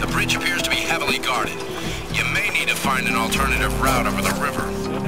The bridge appears to be heavily guarded. You may need to find an alternative route over the river.